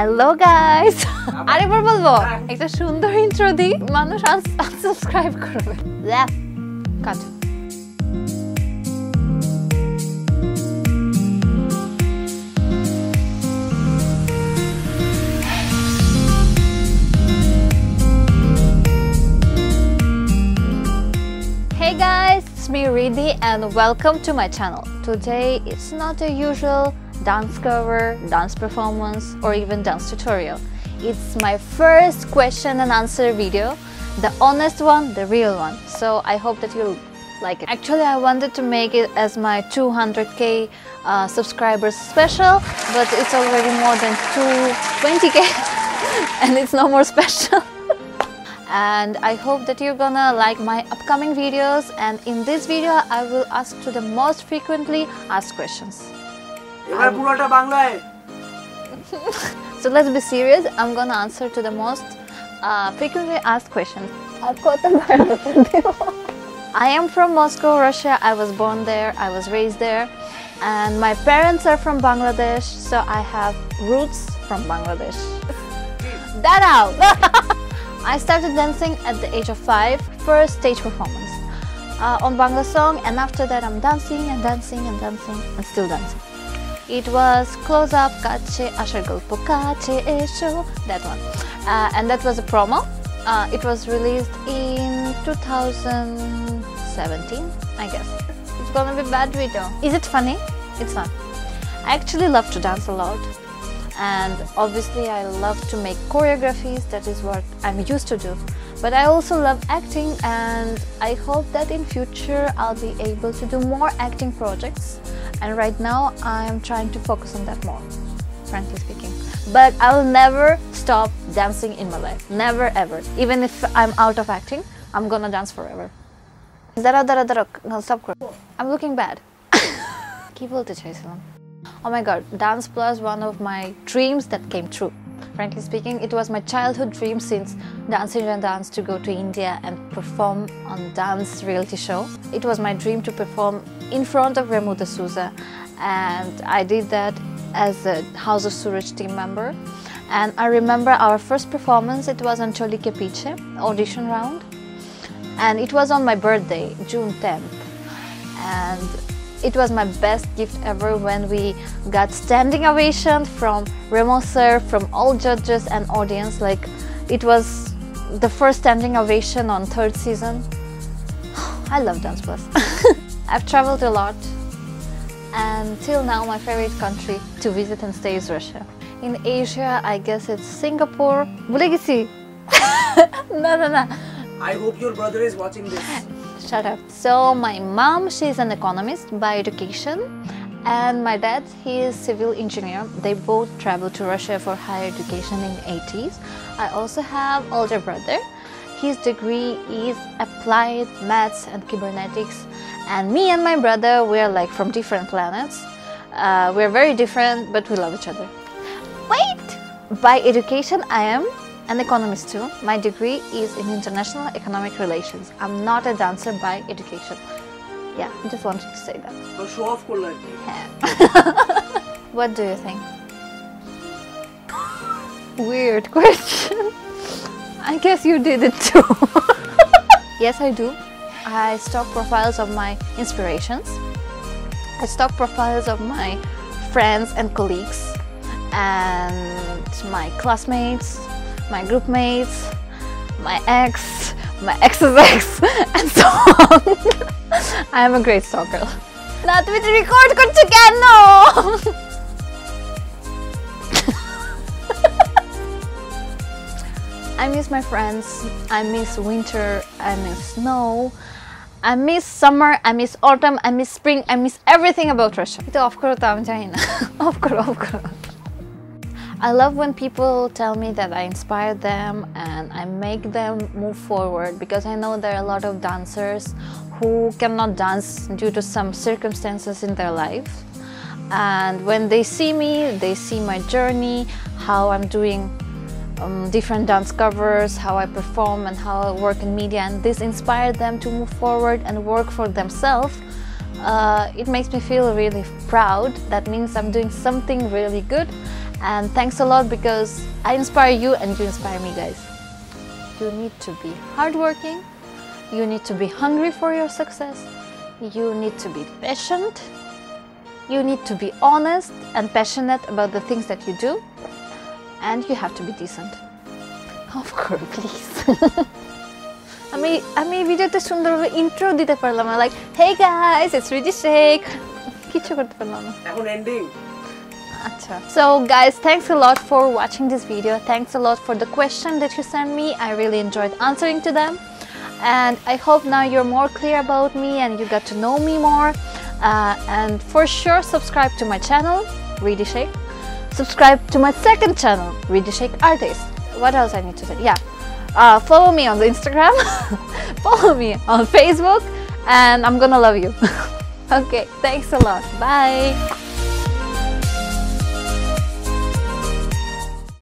Hello guys. আরেকবার বলবো একটা সুন্দর ইন্ট্রো দি মানুষ সাবস্ক্রাইব করবে। কাট। Hey guys, it's me Ridy and welcome to my channel. Today it's not a usual dance cover, dance performance or even dance tutorial. It's my first question and answer video, the honest one, the real one. So I hope that you like it. Actually I wanted to make it as my 200k subscribers special, but it's already more than 220k and it's no more special. And I hope that you're gonna like my upcoming videos, and in this video I will ask to the most frequently asked questions. So let's be serious. I'm gonna answer to the most frequently asked questions. I am from Moscow, Russia. I was born there, I was raised there, and my parents are from Bangladesh, so I have roots from Bangladesh. That out! I started dancing at the age of 5, first stage performance on Bangla song, and after that I'm dancing and dancing and dancing and still dancing. It was Close Up, Kacche, Ashargulpo Kacche, Esho, that one. And that was a promo. It was released in 2017, I guess. It's gonna be a bad video. Is it funny? It's not. I actually love to dance a lot. And obviously I love to make choreographies, that is what I'm used to do. But I also love acting, and I hope that in future I'll be able to do more acting projects. And right now I am trying to focus on that more, frankly speaking. But I will never stop dancing in my life, never ever. Even if I'm out of acting, I'm gonna dance forever. No, stop. I'm looking bad. Oh my god, Dance Plus, one of my dreams that came true. Frankly speaking, it was my childhood dream since Dancing and Dance to go to India and perform on dance reality show. It was my dream to perform in front of Remo D'Souza, and I did that as a House of Suraj team member. And I remember our first performance, it was on Choli Ke Piche audition round, and it was on my birthday, June 10th. And it was my best gift ever when we got standing ovation from Remo sir, from all judges and audience. Like, it was the first standing ovation on 3rd season. I love Dance Plus. I've traveled a lot, and till now my favorite country to visit and stay is Russia. In Asia, I guess it's Singapore. No. I hope your brother is watching this. Shut up. So my mom, she's an economist by education, and my dad, he is civil engineer. They both traveled to Russia for higher education in the 80s. I also have older brother. His degree is applied maths and cybernetics, and me and my brother, we're like from different planets. We're very different, but we love each other. Wait! By education, I am an economist too. My degree is in international economic relations. I'm not a dancer by education. Yeah, I just wanted to say that. But show off cool like yeah. What do you think? Weird question. I guess you did it too. Yes, I do. I stock profiles of my inspirations. I stock profiles of my friends and colleagues and my classmates, my group mates, my ex's ex, and so on. I am a great stalker. Not with record kuch keno. I miss my friends, I miss winter, I miss snow, I miss summer, I miss autumn, I miss spring, I miss everything about Russia. Of course. I love when people tell me that I inspire them and I make them move forward, because I know there are a lot of dancers who cannot dance due to some circumstances in their life. And when they see me, they see my journey, how I'm doing different dance covers, how I perform and how I work in media, and this inspires them to move forward and work for themselves. It makes me feel really proud. That means I'm doing something really good. And thanks a lot because I inspire you and you inspire me, guys. You need to be hardworking. You need to be hungry for your success. You need to be patient. You need to be honest and passionate about the things that you do. And you have to be decent. Of course, please. আমি ভিডিওতে সুন্দরভাবে intro দিতে পারলাম না, like hey guys it's Riddhi Sheikh, কিছু করতে পারলাম না এখন এন্ডিং। আচ্ছা, so guys thanks a lot for watching this video, thanks a lot for the question that you sent me. I really enjoyed answering to them and I hope now you're more clear about me and you got to know me more, and for sure subscribe to my channel Ridy Sheikh, subscribe to my second channel Ridy Sheikh Artist. What else I need to say? Yeah, follow me on the Instagram, follow me on Facebook, and I'm gonna love you. Okay, thanks a lot. Bye.